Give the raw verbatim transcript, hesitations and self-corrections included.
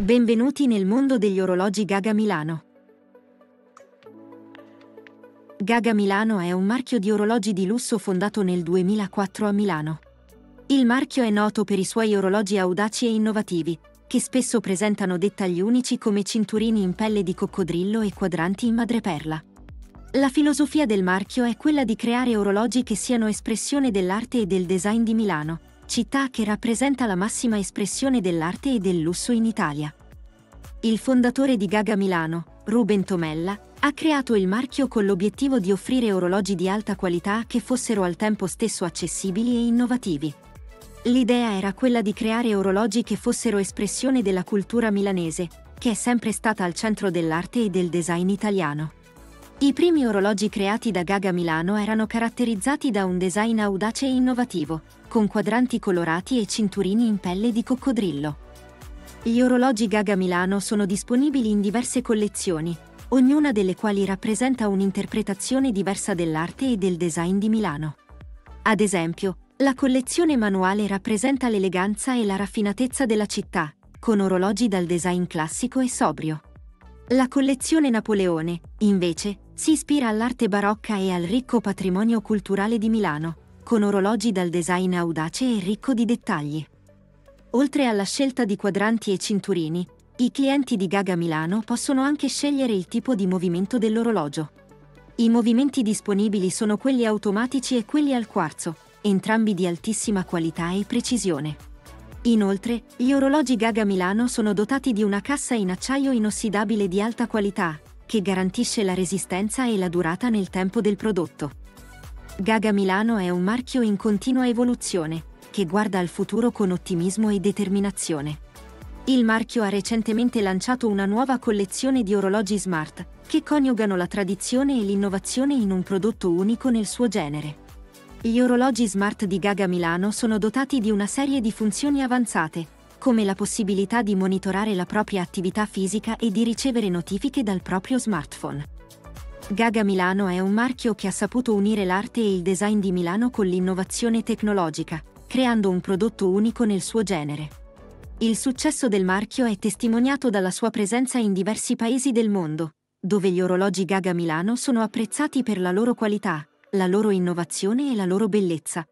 Benvenuti nel mondo degli orologi Gaga Milano. Gaga Milano è un marchio di orologi di lusso fondato nel duemilaquattro a Milano. Il marchio è noto per i suoi orologi audaci e innovativi, che spesso presentano dettagli unici come cinturini in pelle di coccodrillo e quadranti in madreperla. La filosofia del marchio è quella di creare orologi che siano espressione dell'arte e del design di Milano, città che rappresenta la massima espressione dell'arte e del lusso in Italia. Il fondatore di Gaga Milano, Ruben Tomella, ha creato il marchio con l'obiettivo di offrire orologi di alta qualità che fossero al tempo stesso accessibili e innovativi. L'idea era quella di creare orologi che fossero espressione della cultura milanese, che è sempre stata al centro dell'arte e del design italiano. I primi orologi creati da Gaga Milano erano caratterizzati da un design audace e innovativo, con quadranti colorati e cinturini in pelle di coccodrillo. Gli orologi Gaga Milano sono disponibili in diverse collezioni, ognuna delle quali rappresenta un'interpretazione diversa dell'arte e del design di Milano. Ad esempio, la collezione Manuale rappresenta l'eleganza e la raffinatezza della città, con orologi dal design classico e sobrio. La collezione Napoleone, invece, si ispira all'arte barocca e al ricco patrimonio culturale di Milano, con orologi dal design audace e ricco di dettagli. Oltre alla scelta di quadranti e cinturini, i clienti di Gaga Milano possono anche scegliere il tipo di movimento dell'orologio. I movimenti disponibili sono quelli automatici e quelli al quarzo, entrambi di altissima qualità e precisione. Inoltre, gli orologi Gaga Milano sono dotati di una cassa in acciaio inossidabile di alta qualità, che garantisce la resistenza e la durata nel tempo del prodotto. Gaga Milano è un marchio in continua evoluzione, che guarda al futuro con ottimismo e determinazione. Il marchio ha recentemente lanciato una nuova collezione di orologi smart, che coniugano la tradizione e l'innovazione in un prodotto unico nel suo genere. Gli orologi smart di Gaga Milano sono dotati di una serie di funzioni avanzate, come la possibilità di monitorare la propria attività fisica e di ricevere notifiche dal proprio smartphone. Gaga Milano è un marchio che ha saputo unire l'arte e il design di Milano con l'innovazione tecnologica, creando un prodotto unico nel suo genere. Il successo del marchio è testimoniato dalla sua presenza in diversi paesi del mondo, dove gli orologi Gaga Milano sono apprezzati per la loro qualità, la loro innovazione e la loro bellezza,